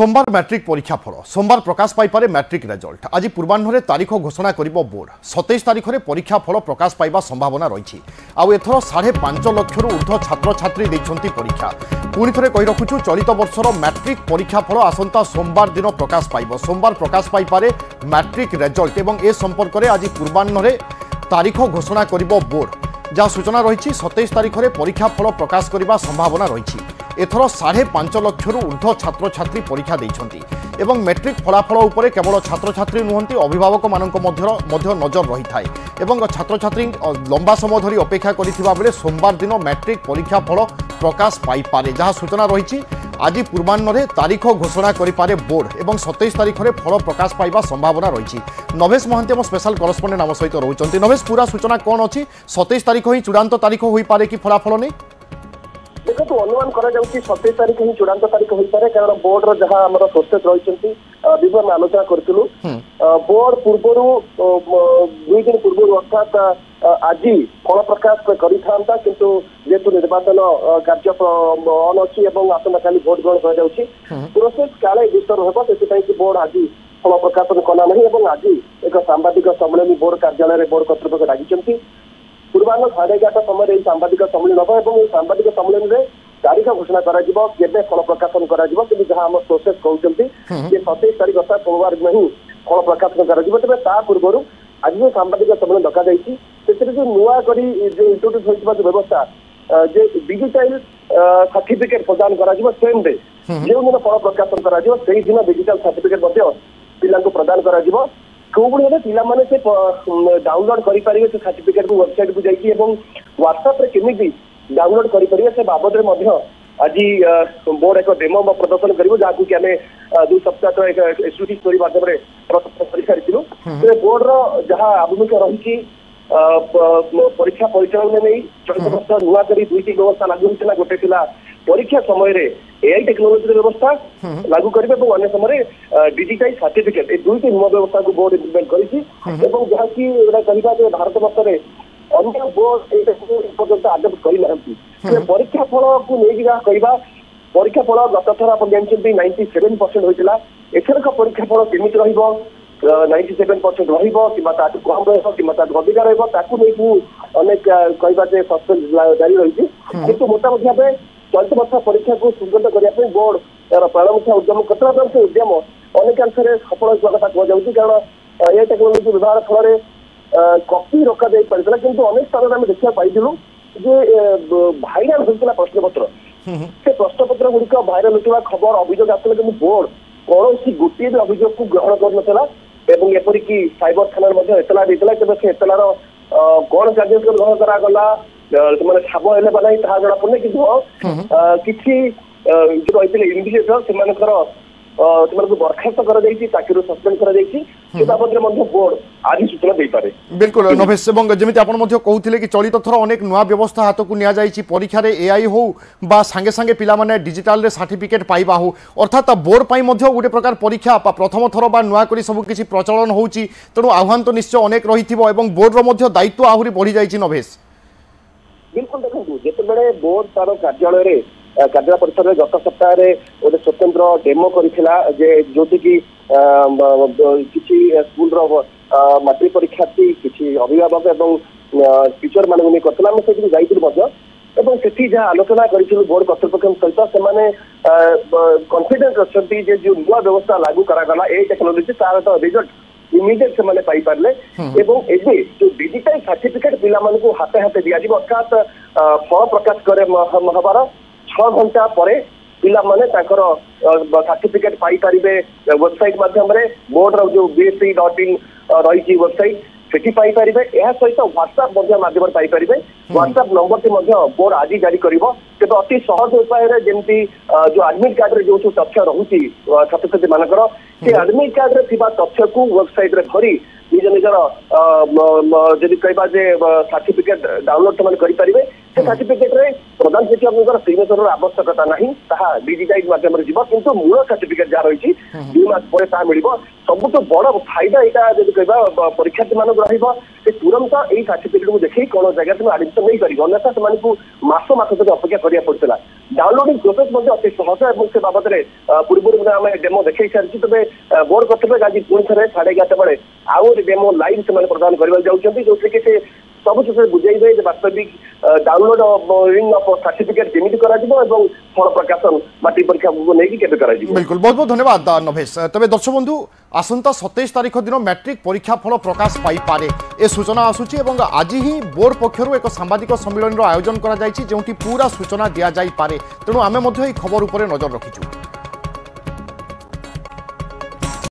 সোমবার ম্যাট্রিক পরীক্ষা ফল সোমবার প্রকাশ পাইপারে ম্যাট্রিক রেজল্ট। আজ পূর্বাহ্নে তারিখ ঘোষণা করব বোর্ড। 27 তারিখে পরীক্ষা ফল প্রকাশ পাইবা সম্ভাবনা রয়েছে। আথর 5.5 লক্ষর ঊর্ধ্ব ছাত্রছাত্রী দিয়েছেন পরীক্ষা। পুনি থরে কই রাখুছু চলিত বর্ষর ম্যাট্রিক পরীক্ষা ফল আসন্তা সোমবার দিন প্রকাশ পাইব। সোমবার প্রকাশ পাইপারে ম্যাট্রিক রেজল্ট এবং এ সম্পর্কে আজ পূর্বাহ্নে তারিখ ঘোষণা করব বোর্ড। যা সূচনা রয়েছে 27 তারিখে পরীক্ষা ফল প্রকাশ করা সম্ভাবনা রয়েছে। এথর 5.5 লক্ষর ঊর্ধ্ব ছাত্রছাত্রী পরীক্ষা দিয়েছেন এবং ম্যাট্রিক ফলাফল উপরে কেবল ছাত্রছাত্রী নুহতি অভিভাবক মধ্য নজর রহি থাকে এবং ছাত্রছাত্রী লম্বা সময় ধরি অপেক্ষা করে বেড়ে সোমবার দিন ম্যাট্রিক পরীক্ষা ফল প্রকাশ পাইপরে। যা সূচনা রয়েছে আজ পূর্বাহ্নে তারিখ ঘোষণা করে বোর্ড এবং 27 তারিখে ফল প্রকাশ পাইবা সম্ভাবনা রয়েছে। নভেশ মহান্তি আমার স্পেশাল করসপন্ডেন্ট আমার সহ রয়েছেন। নভেশ, পুরা সূচনা কোণ অছি? 27 তারিখ হি চূড়ান্ত তারিখ হয়ে পড়ে কি ফলাফল নেই? দেখুন, অনুমান করা যাচ্ছে 27 তারিখ হি চূড়ান্ত তারিখ হয়ে পড়ে, কারণ বোর্ডর যা আমার প্রসেস রয়েছেন বিভিন্ন আমি আলোচনা করছিল। বোর্ড পূর্বর 2 দিন পূর্ব অর্থাৎ আজ ফল প্রকাশ করে থাকে, কিন্তু যেহেতু নির্বাচন কার্য অন অছি এবং আসন্তকালি ভোট গ্রহণ করা যাচ্ছে, প্রসেস কালে ডিস্টর্ব হব, সেপাই বোর্ড আজ ফল প্রকাশ কলা না এবং আজ এক সাংবাদিক সম্মেলনী বোর্ড কার্যালয়ে বোর্ড কর্তৃপক্ষ ডাকিছেন। পূর্বাহ্ন 11:30 সময় এই সাংবাদিক সম্মেলন হব এবং এই সাংবাদিক সম্মেলনে তারিখ ঘোষণা করা যাব, কেবে ফল প্রকাশন করা যাব। কিন্তু যা আমার প্রসেস কৌছন্তি যে 27 তারিখ অর্থাৎ সোমবার দিন হি ফল প্রকাশন করা যাব। তবে তা পূর্বরু আজ যে সাংবাদিক সম্মেলন ডকা যাইছি, সেটি যে নূয়া করে যে ইন্ট্রোডিউস হয়েছে যে ব্যবস্থা যে ডিজিটাল সার্টিফিকেট প্রদান করা যাব, সেম ডে যেদিন ফল প্রকাশন করা যাব সেই দিন ডিজিটাল সার্টিফিকেট মধ্যে পিলাকে প্রদান করা যাব। কোভি হলে পিলা মানে সে ডাউনলোড করে পারিবে সে সার্টিফিকেট কু ওয়েবসাইট কু যাইকি এবং হোয়াটসঅ্যাপ রে কেমিতি ডাউনলোড করে পারিবে। সে বাবদরে মধ্য আজি বোর্ড এক ডেমো বা প্রদর্শন করিব, যাকু কি আমি 2 সপ্তাহ তো এক স্টুডি স্টোরি মাধ্যমে প্রদর্শন করি সারিছিলু। সে বোর্ড র যাহা আভিমুখ রহিছি পরীক্ষা পরিচালনা নেই চলিত বর্ষ নূয়া করে 2টি ব্যবস্থা লাগু হয়েছিল। গোটে ছিল পরীক্ষা সময়ের এআই টেকনোলোজির ব্যবস্থা লাগু করবে এবং অন্য সময় ডিজিটাল সার্টিফিকেট, এই 2টি নূয়া ব্যবস্থা বোর্ড ইমপ্লিমেন্ট করেছি এবং যা কি এটা কহিবা যে ভারতবর্ষে অন্য বোর্ড এই টেকনোলোজি পর্যন্ত আডপ্ট করে না। পরীক্ষা ফলকু নিয়ে যা কহিবা, পরীক্ষা ফল গতথর আপনি জানিছেন 97% হয়েছিল। এথরক পরীক্ষা ফল কেমিতি রহব, 97% রহব কিংবা তাঠু কম রহব কিংবা তাঠু অধিকা রহব, তাকে নিয়ে অনেক কহিবা যে সসপেন্স জারি রয়েছে। কিন্তু মোটামুটি ভাবে চলিত বর্ষ পরীক্ষা সুগত করা বোর্ড তার প্রাণমুখ্যা উদ্যম করতে এবং সে উদ্যম অনেকাংশে সফল হওয়ার কথা কুহযাচ্ছে, কারণ এ টেকনোলোজি ব্যবহার ফলে কপি রকা যাই পারিছিল। কিন্তু অনেক স্থানে আমি দেখা পাইলু যে ভাইরাল হয়েছিল প্রশ্নপত্র, সে প্রশ্নপত্র গুড়ি ভাইরাল হওয়া খবর অভিযোগ আসলে, কিন্তু বোর্ড কৌশি গোটিয়ে বি অভিযোগকে গ্রহণ করুনছিল এবং এপরিকি সাইবর থানার মধ্যে এতলা দিয়েছিল। তবে সে এতলার কোন কার্য গ্রহণ করা ସେମାନେ ଠାବ ହେଲେ ବା ନାହିଁ ତାହା ଜଣାପଡ଼ୁନି। କିନ୍ତୁ କିଛି ଯୋଉ ରହିଥିଲେ ଇନଭିଜିଟର ସେମାନଙ୍କୁ ବରଖାସ୍ତ କରାଯାଇଛି, ଚାକିରିରୁ ସସ୍ପେଣ୍ଡ କରାଯାଇଛି। ସେ ବାବଦରେ ମଧ୍ୟ ବୋର୍ଡ ଆଜି ସୂଚନା ଦେଇପାରେ। ବିଲକୁଲ ନଭେଶ, ଏବଂ ଯେମିତି ଆପଣ ମଧ୍ୟ କହୁଥିଲେ କି ଚଳିତ ଥର ଅନେକ ନୂଆ ବ୍ୟବସ୍ଥା ହାତକୁ ନିଆଯାଇଛି, ପରୀକ୍ଷାରେ ଏଆଇ ହଉ ବା ସାଙ୍ଗେ ସାଙ୍ଗେ ପିଲାମାନେ ଡିଜିଟାଲରେ ସାର୍ଟିଫିକେଟ୍ ପାଇବା ହଉ, ଅର୍ଥାତ୍ ବୋର୍ଡ ପାଇଁ ମଧ୍ୟ ଗୋଟେ ପ୍ରକାର ପରୀକ୍ଷା ପ୍ରଥମ ଥର ବା ନୂଆ କରି ସବୁ କିଛି ପ୍ରଚଳନ ହେଉଛି। ତେଣୁ ଆହ୍ୱାନ ତ ନିଶ୍ଚୟ ଅନେକ ରହିଥିବ ଏବଂ ବୋର୍ଡର ମଧ୍ୟ ଦାୟିତ୍ୱ ଆହୁରି ବଢ଼ିଯାଇଛି। ନଭେଶ, ବିଲକୁଲ ଦେଖନ୍ତୁ, ଯେତେବେଳେ ବୋର୍ଡ ତାର କାର୍ଯ୍ୟାଳୟରେ କାର୍ଯ୍ୟାଳୟ ପରିସରରେ ଗତ ସପ୍ତାହରେ ଗୋଟେ ସ୍ୱତନ୍ତ୍ର ଡେମୋ କରିଥିଲା, ଯେ ଯୋଉଠିକି କିଛି ସ୍କୁଲର ମାଟ୍ରିକ ପରୀକ୍ଷାର୍ଥୀ, କିଛି ଅଭିଭାବକ ଏବଂ ଟିଚର ମାନଙ୍କୁ ନେଇ କରିଥିଲା। ଆମେ ସେଠିକି ଯାଇଥିଲୁ ମଧ୍ୟ ଏବଂ ସେଠି ଯାହା ଆଲୋଚନା କରିଥିଲୁ ବୋର୍ଡ କର୍ତ୍ତୃପକ୍ଷଙ୍କ ସହିତ, ସେମାନେ କନଫିଡେନ୍ସ ଅଛନ୍ତି ଯେ ଯୋଉ ନୂଆ ବ୍ୟବସ୍ଥା ଲାଗୁ କରାଗଲା ଏ ଟେକ୍ନୋଲୋଜି, ତାର ତ ରେଜଲ୍ଟ ইমিডিয়েট সে পাইপারে এবং এবে যে ডিজিটাল সার্টিফিকেট পিলা হাতে হাতে দিয়া যাব, অর্থাৎ ফল প্রকাশ করে হবার 6 ঘন্টা পরে পিলা তাঁর সার্টিফিকেট পাইপারে। ওয়েবসাইট মাধ্যমে বোর্ডর যে bsc.in রয়েছে ওয়েবসাইট, সেটি পাইপারে। এর সহিত হোয়াটসআপ মাধ্যমে পাইপারে। হোয়াটসআপ নম্বরটি বোর্ড আজি জারি করব। তবে অতি সহজ উপায়ে যেমতি যে আডমিট কার্ডরে যে সব তথ্য রয়েছে ছাত্রছাত্রী মানকর, সে আডমিট কার্ডরে থাকা তথ্যকু ওয়েবসাইটরে ভরি নিজ নিজের যদি কহবা যে সার্টিফিকেট ডাউনলোড সে করে, সে সার্টিফিকেটরে প্রধান শিক্ষকর সিগনেচর আবশ্যকতা না, তাহা ডিজিটাইজ মাধ্যমে যাব। কিন্তু মূল সার্টিফিকেট যা রয়েছে 2 মাস পরে তা মিলব। সবুঠ বড় ফায়দা এটা যদি কহবা পরীক্ষার্থী মানুষ রহব, সে তুরন্ত এই সার্টিফিকেট দেখি কোন জায়গা তুমি আডমিশন নেই পারি, অন্যথা সে মাস মাস ধরে অপেক্ষা করা পড়ুলা। डाउनलोडिंग प्रोसेस अति सहज और से बाबद में पूर्व आम डेमो देखे सारी तेज बोर्ड करते आज पुणी थे 11:30 बेले आउ गोटे डेमो लाइव से प्रदान करने जाऊँगी जो कि सब क्षेत्र में बुझाइबे वास्तविक डाउनलोडिंग ऑफ सर्टिफिकेट केमिति करा जिवो एवं फल प्रकाशन माटी परीक्षा को लेकी केबे करा जिवो। बिल्कुल बहुत बहुत धन्यवाद नभेश। तबे दर्शक बंधु आसंता 27 तारिख दिन मैट्रिक परीक्षा फल प्रकाश पाई पारे ए सूचना आसुची एवं आज ही बोर्ड पक्षरु एक सांबादिक सम्मेलन रो आयोजन करा जाईची जेउटी पूरा सूचना दिया जाई पारे तेणु आमे मध्ये ए खबर उपरे नजर रखिछु।